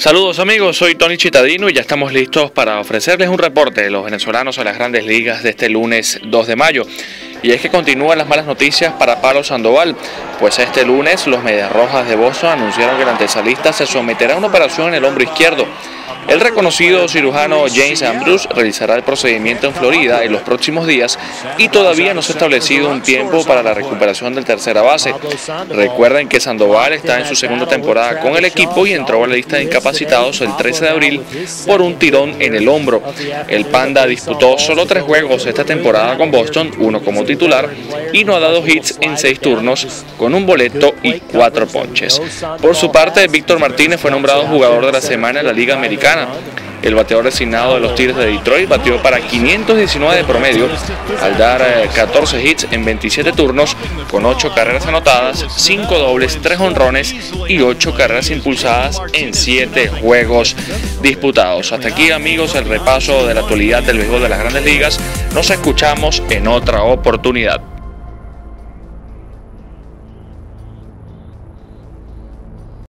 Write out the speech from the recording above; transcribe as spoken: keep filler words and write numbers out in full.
Saludos amigos, soy Tony Cittadino y ya estamos listos para ofrecerles un reporte de los venezolanos a las grandes ligas de este lunes dos de mayo. Y es que continúan las malas noticias para Pablo Sandoval, pues este lunes los Medias Rojas de Boston anunciaron que el antesalista se someterá a una operación en el hombro izquierdo. El reconocido cirujano James Ambrose realizará el procedimiento en Florida en los próximos días y todavía no se ha establecido un tiempo para la recuperación del tercera base. Recuerden que Sandoval está en su segunda temporada con el equipo y entró a la lista de incapacitados el trece de abril por un tirón en el hombro. El Panda disputó solo tres juegos esta temporada con Boston, uno como titular, y no ha dado hits en seis turnos con un boleto y cuatro ponches. Por su parte, Víctor Martínez fue nombrado jugador de la semana en la Liga Americana. El bateador designado de los Tigres de Detroit batió para quinientos diecinueve de promedio al dar catorce hits en veintisiete turnos, con ocho carreras anotadas, cinco dobles, tres jonrones y ocho carreras impulsadas en siete juegos disputados. Hasta aquí amigos el repaso de la actualidad del béisbol de las grandes ligas. Nos escuchamos en otra oportunidad.